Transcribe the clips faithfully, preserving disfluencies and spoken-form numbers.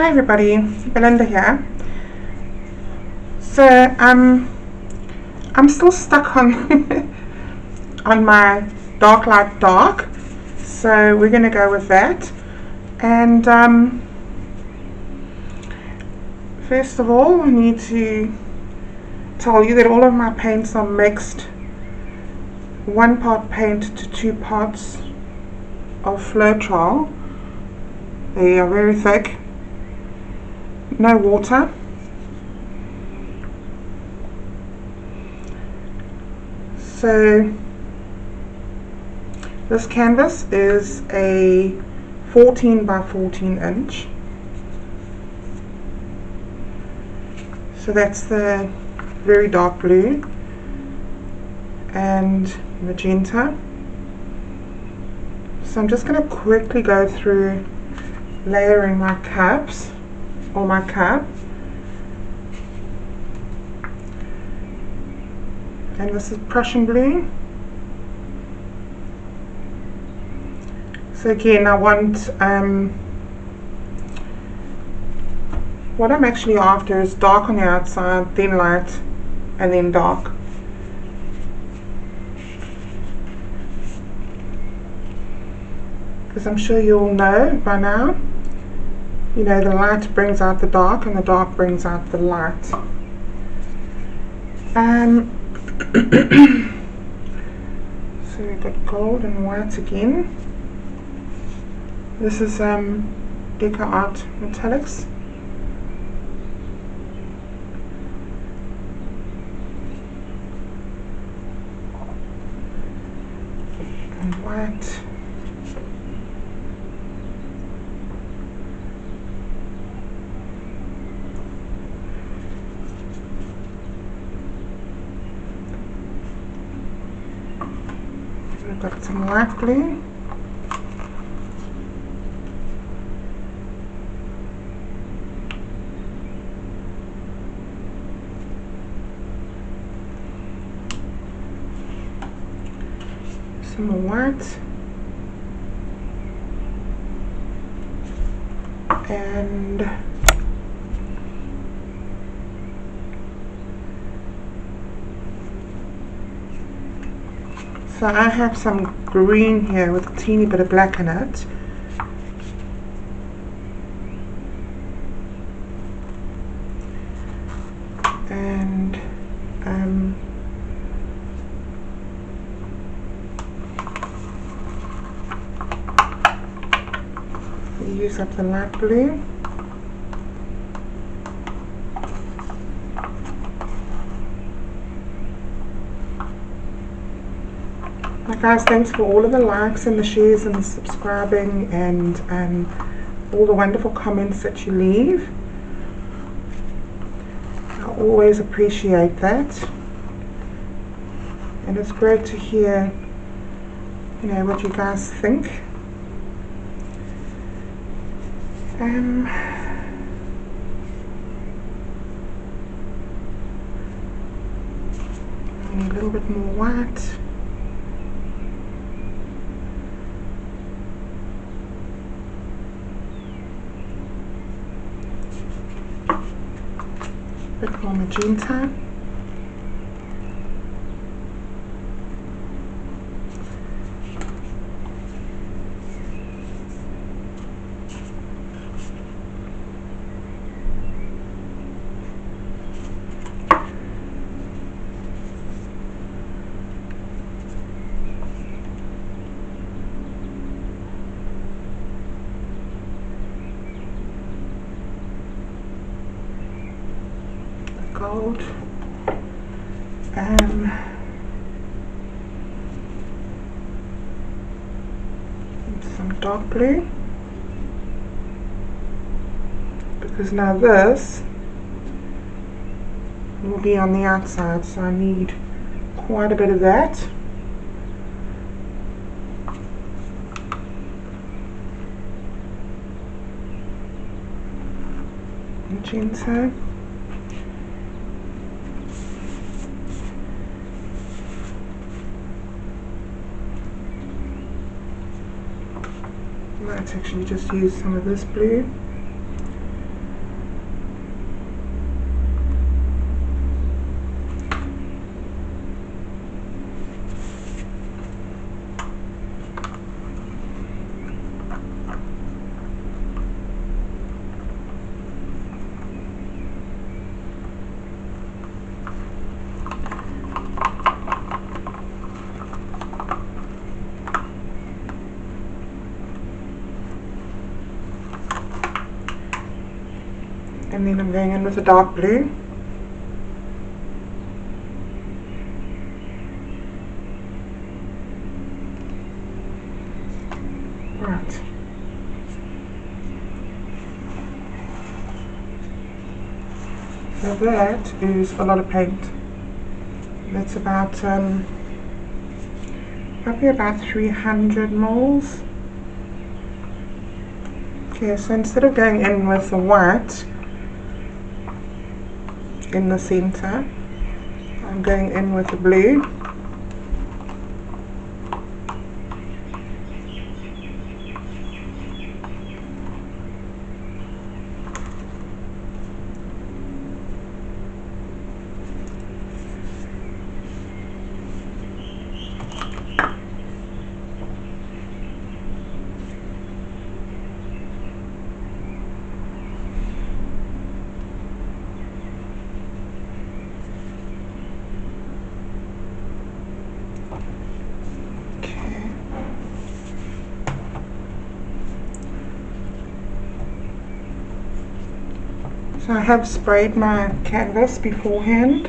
Hi everybody, Belinda here. So um, I'm still stuck on on my dark light dark, so we're going to go with that. And um, first of all, I need to tell you that all of my paints are mixed, one part paint to two parts of Floetrol. They are very thick, no water. So this canvas is a fourteen by fourteen inch, so that's the very dark blue and magenta. So I'm just going to quickly go through layering my cups or my cup, and this is Prussian blue. So again, I want um, what I'm actually after is dark on the outside, then light, and then dark. Because I'm sure you all know by now, you know, the light brings out the dark and the dark brings out the light. Um, so we've got gold and white again. This is um, DecoArt Metallics. And white. We've got some light blue. Some white. And so I have some green here with a teeny bit of black in it. And um, we use up the light blue. Guys, thanks for all of the likes and the shares and the subscribing and um, all the wonderful comments that you leave. I always appreciate that, and it's great to hear, you know, what you guys think. Um, a little bit more white. Bit more magenta. Gold. Um, some dark blue, because now this will be on the outside, so I need quite a bit of that. Magenta. Let's actually just use some of this blue. and then I'm going in with a dark blue. Right. So that is a lot of paint. That's about um, probably about three hundred mils. Okay, so instead of going in with the white in the center, I'm going in with the blue. So I have sprayed my canvas beforehand.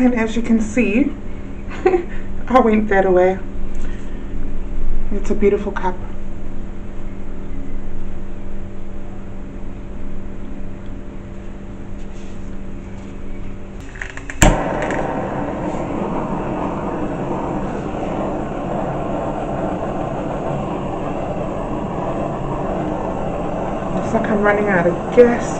And as you can see, I went that away. It's a beautiful cup. It's like I'm running out of gas.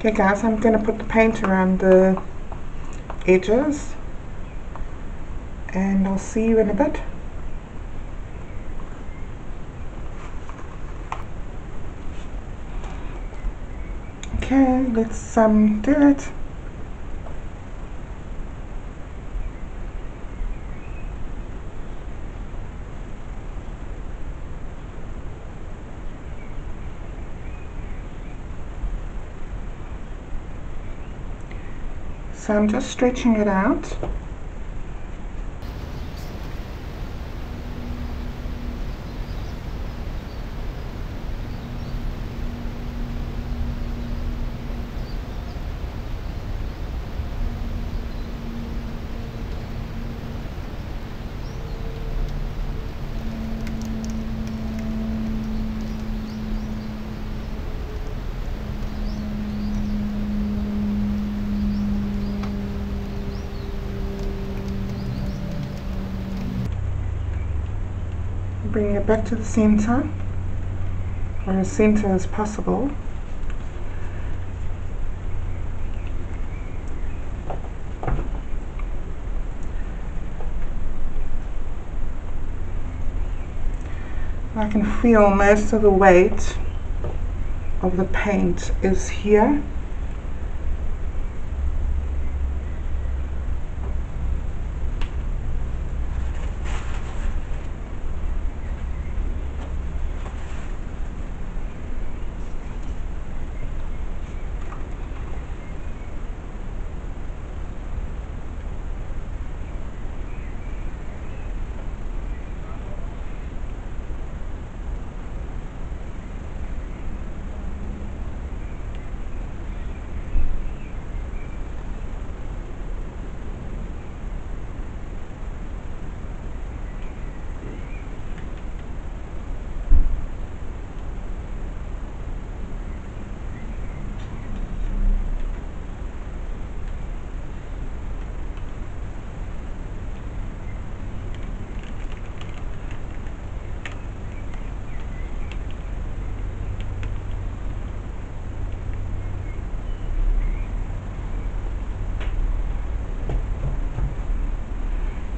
Okay guys, I'm going to put the paint around the edges and I'll see you in a bit. Okay, let's um, do it. So I'm just stretching it out. Bring it back to the center, or as center as possible. I can feel most of the weight of the paint is here.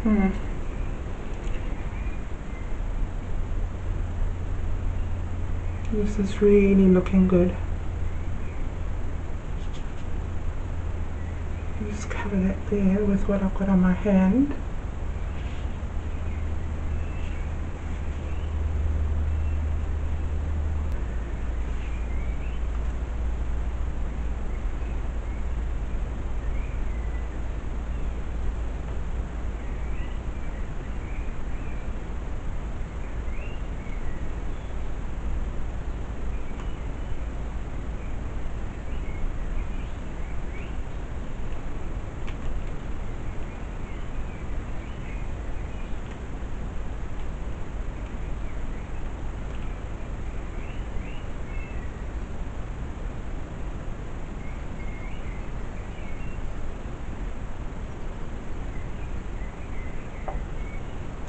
Mm. This is really looking good. Just cover that there with what I've got on my hand.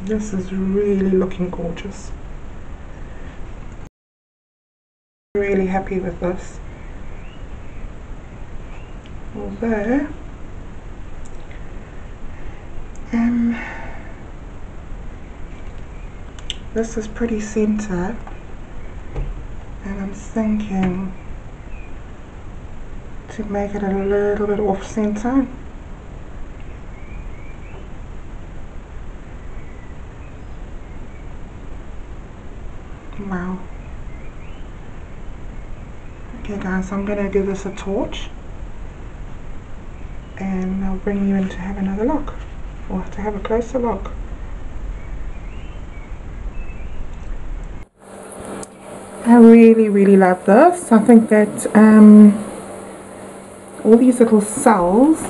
This is really looking gorgeous. Really happy with this. Although, um, this is pretty center, and I'm thinking to make it a little bit off center. Wow. Okay guys, I'm going to give this a torch and I'll bring you in to have another look, or to have a closer look. I really really love this. I think that um, all these little cells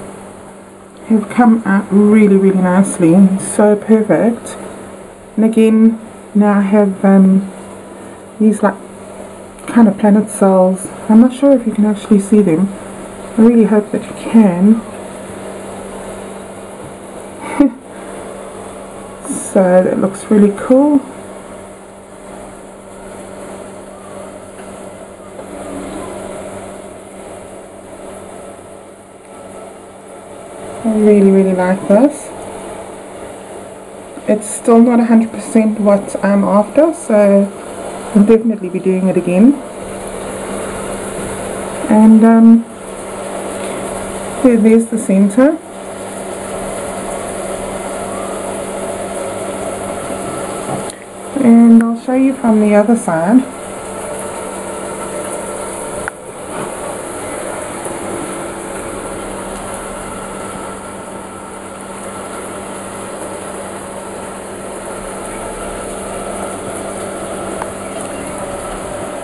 have come out really really nicely, so perfect. And again, now I have um, these like kind of planet cells. I'm not sure if you can actually see them. I really hope that you can. So that looks really cool. I really really like this. It's still not one hundred percent what I'm after, so I'll definitely be doing it again. and um, here, there's the center. And I'll show you from the other side.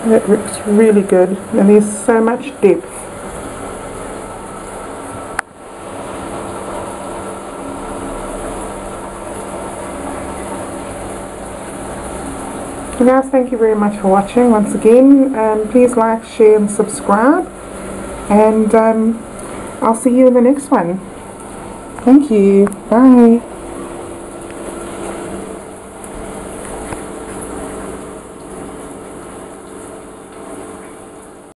That rips really good, and there's so much depth. So guys, thank you very much for watching once again. Um, please like, share and subscribe, and um, I'll see you in the next one. Thank you. Bye.